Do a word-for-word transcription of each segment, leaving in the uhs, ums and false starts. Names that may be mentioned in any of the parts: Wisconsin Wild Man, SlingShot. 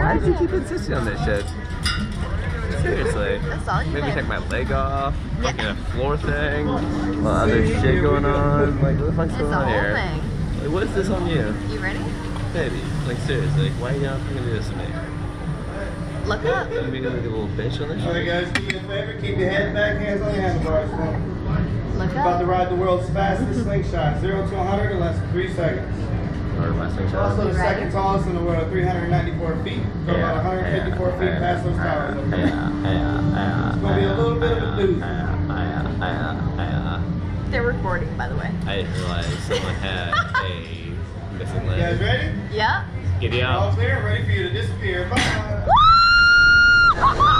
Why did you keep insisting on this shit? Seriously. That's all you Made me take my leg off, yeah. Fucking a floor thing, a lot of other shit going on. Like, what the fuck's going on here? Like, what is this on you? You ready? Baby, like seriously, why are y'all gonna do this to me? Look up. Are you gonna be a little bitch on this shit? Alright guys, do me a favor, keep your head back, hands on your handlebars. Look up. About to ride the world's fastest slingshot. zero to one hundred in less than three seconds. Also the second tallest in the world, three hundred ninety-four feet. So about one hundred fifty-four feet past those towers over there. It's going to be a little bit of a doozy. They're recording, by the way. I didn't realize someone had a missing leg. You guys ready? Yep. Giddy up. All clear, ready for you to disappear. Bye. Oh.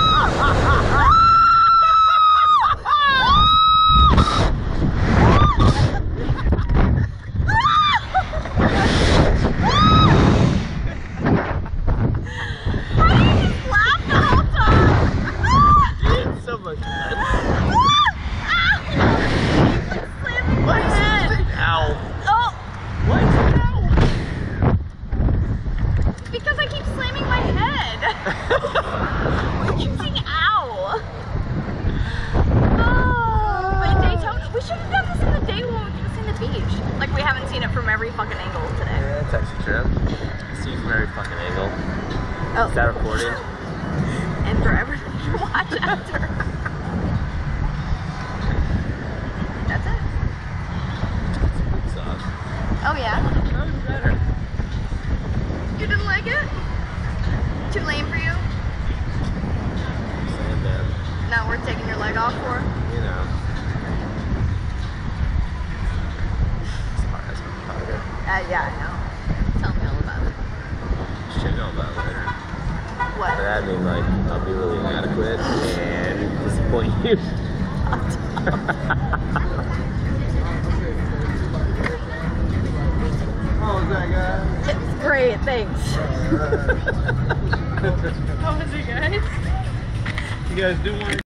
Is that recorded? And for everything you watch after. That's it. That's oh yeah? That was better. You didn't like it? Too lame for you? Saying that. Not worth taking your leg off for? You know. It's hard as uh, yeah, I know. Tell me all about it. Shit, know about it later. What? But I mean, like, I'll be really inadequate and disappoint you. Oh, is that guy? It's great, thanks. How was it, guys? You guys do want to